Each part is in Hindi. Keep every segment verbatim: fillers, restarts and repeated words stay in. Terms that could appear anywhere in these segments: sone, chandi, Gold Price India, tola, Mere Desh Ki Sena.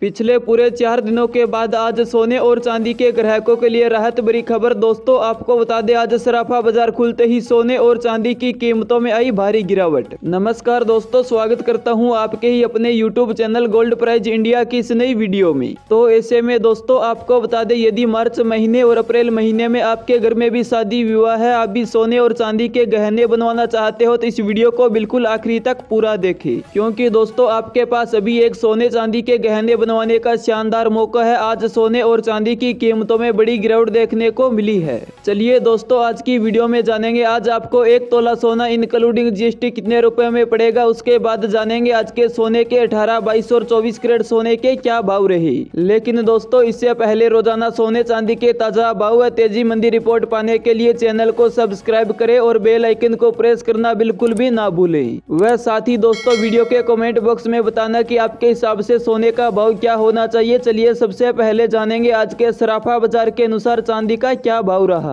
पिछले पूरे चार दिनों के बाद आज सोने और चांदी के ग्राहकों के लिए राहत भरी खबर। दोस्तों आपको बता दें, आज सराफा बाजार खुलते ही सोने और चांदी की कीमतों में आई भारी गिरावट। नमस्कार दोस्तों, स्वागत करता हूं आपके ही अपने YouTube channel gold price India की इस नई वीडियो में। तो ऐसे में दोस्तों आपको बता दें, यदि मार्च महीने और अप्रैल महीने में आपके घर में भी शादी विवाह है, आप भी सोने और चांदी के गहने बनवाना चाहते हो तो इस वीडियो को बिल्कुल आखिरी तक पूरा देखें, क्योंकि दोस्तों आपके पास अभी एक सोने चांदी के गहने बनवाने का शानदार मौका है। आज सोने और चांदी की कीमतों में बड़ी गिरावट देखने को मिली है। चलिए दोस्तों आज की वीडियो में जानेंगे, आज आपको एक तोला सोना इंक्लूडिंग जीएसटी कितने रुपए में पड़ेगा। उसके बाद जानेंगे आज के सोने के अठारह, बाईस और चौबीस कैरेट सोने के क्या भाव रही। लेकिन दोस्तों इससे पहले रोजाना सोने चांदी के ताजा भाव है तेजी मंदी रिपोर्ट पाने के लिए चैनल को सब्सक्राइब करे और बेल आइकन को प्रेस करना बिल्कुल भी ना भूले। वह साथ ही दोस्तों वीडियो के कॉमेंट बॉक्स में बताना की आपके हिसाब से सोने का भाव क्या होना चाहिए। चलिए सबसे पहले जानेंगे आज के सराफा बाजार के अनुसार चांदी का क्या भाव रहा।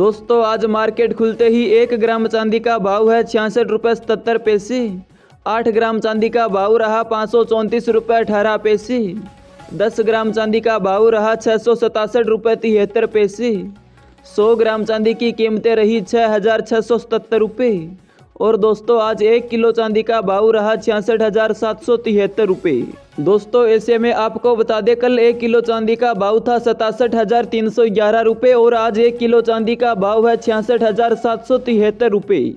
दोस्तों आज मार्केट खुलते ही एक ग्राम चांदी का भाव है छियासठ रुपये सतहत्तर पैसे, आठ ग्राम चांदी का भाव रहा पाँच सौ चौंतीस रुपये अठारह पैसे, दस ग्राम चांदी का भाव रहा छः सौ सतासठ रुपये तिहत्तर पैसे, सौ ग्राम चांदी की कीमतें रही छः हज़ार छः सौ सतहत्तर रुपये। और दोस्तों आज एक किलो चांदी का भाव रहा छियासठ हजार सात सौ तिहत्तर रुपये। दोस्तों ऐसे में आपको बता दें, कल एक किलो चांदी का भाव था सतासठ हजार तीन सौ ग्यारह रुपये और आज एक किलो चांदी का भाव है छियासठ हजार सात सौ तिहत्तर रुपये।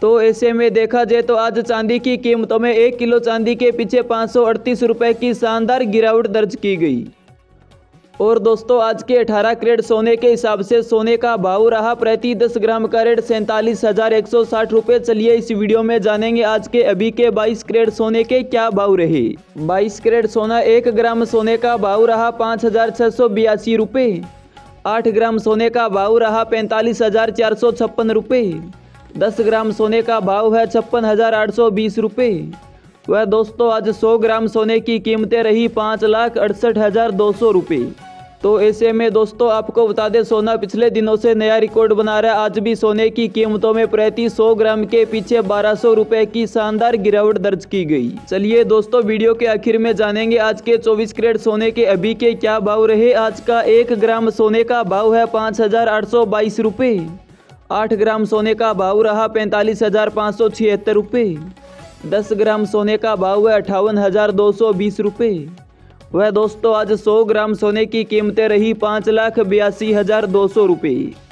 तो ऐसे में देखा जाए तो आज चांदी की कीमतों में एक किलो चांदी के पीछे पाँच सौ अड़तीस रुपये की शानदार गिरावट दर्ज की गई। और दोस्तों आज के अठारह कैरेट सोने के हिसाब से सोने का भाव रहा प्रति दस ग्राम का रेट सैंतालीस हजार एक सौ साठ रुपये। चलिए इस वीडियो में जानेंगे आज के अभी के बाईस कैरेट सोने के क्या भाव रहे। बाईस कैरेट सोना एक ग्राम सोने का भाव रहा पाँच हजार छः सौ बयासी रुपये, आठ ग्राम सोने का भाव रहा पैंतालीस हजार चार सौ छप्पन रुपये, दस ग्राम सोने का भाव है छप्पन हजार आठ सौ बीस रुपये। वह दोस्तों आज सौ ग्राम सोने की कीमतें रही पाँच लाख अड़सठ हज़ार दो सौ रुपये। तो ऐसे में दोस्तों आपको बता दें, सोना पिछले दिनों से नया रिकॉर्ड बना रहा है। आज भी सोने की कीमतों में प्रति सौ ग्राम के पीछे बारह सौ रुपये की शानदार गिरावट दर्ज की गई। चलिए दोस्तों वीडियो के आखिर में जानेंगे आज के चौबीस कैरेट सोने के अभी के क्या भाव रहे। आज का एक ग्राम सोने का भाव है पाँच हज़ार आठ सौ बाईस रुपये, आठ ग्राम सोने का भाव रहा पैंतालीस हज़ार पाँच सौ छिहत्तर रुपये, दस ग्राम सोने का भाव है अट्ठावन हज़ार दो सौ बीस रुपये। वह दोस्तों आज सौ ग्राम सोने की कीमतें रही पाँच लाख बयासी हज़ार दो सौ रुपये।